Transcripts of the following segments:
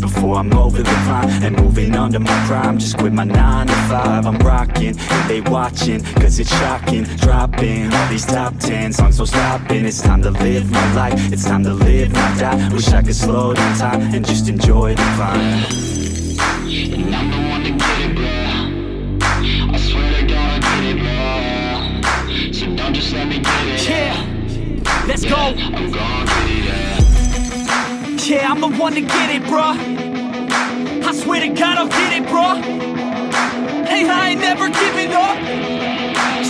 before I'm over the line and moving under my prime. Just quit my 9 to 5, I'm rocking, they watching, cause it's shocking. Dropping all these top 10 songs, so stopping. It's time to live my life, it's time to live my die. Wish I could slow down time and just enjoy the climb. And I'm the one to get it, bro. I swear to God, I get it, bro. So don't just let me get it. Yeah, let's go. I'm gonna get it. Yeah, I'm the one to get it, bro. I swear to God, I'll get it, bro. Hey, I ain't never giving up.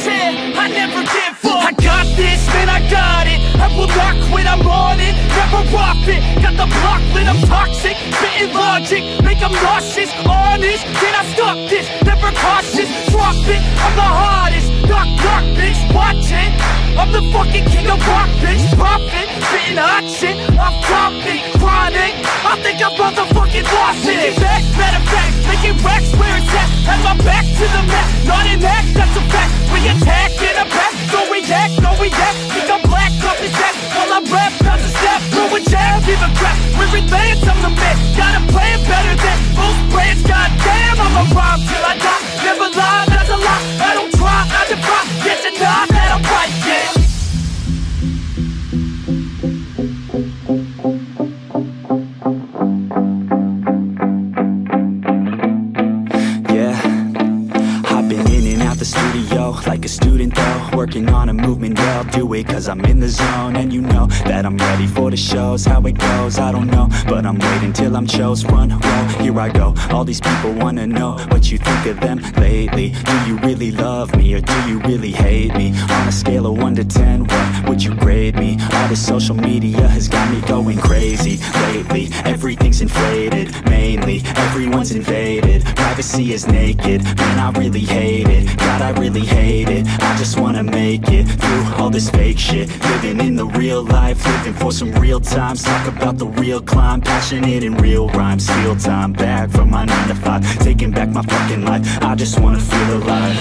Yeah, I never give up. I got this, man, I got it. I will not quit, I'm on it. Never rock it. Got the block lit, I'm toxic. Spitting logic, make them nauseous. Honest, can I stop this? Never cautious, drop it. I'm the hottest. Knock, knock, bitch, watch it. I'm the fucking king of rock, bitch. Poppin', spitting hot shit. I'm dropping, chronic. I think I'm motherfucking lost it. Making back, matter of fact, making racks where it's at. Have my back to the map, not an act, that's a fact. We attack in a pack, don't react, no react. Think I'm black, up his ass, while I rap, not to snap. Throw a jab, give a crap, we're advanced, I'm the man. Got a plan better than most brands, goddamn. I'm a rhyme till I die, never lie, that's a lie. I don't try, I defy, yes and not, that I'm right, yeah. Like a student though, working on a movement, yeah, I'll do it cause I'm in the zone. And you know that I'm ready for the shows. How it goes, I don't know, but I'm waiting till I'm chose. Run, roll, here I go. All these people wanna know what you think of them lately. Do you really love me or do you really hate me? On a scale of 1 to 10, what would you grade me? All this social media has got me going crazy lately. Everything's inflated, mainly, everyone's invaded. Privacy is naked, man, I really hate it. God, I really hate it. I just wanna make it through all this fake shit. Living in the real life, living for some real times. Talk about the real climb, passionate in real rhymes. Steal time back from my 9 to 5, taking back my fucking life. I just wanna feel alive.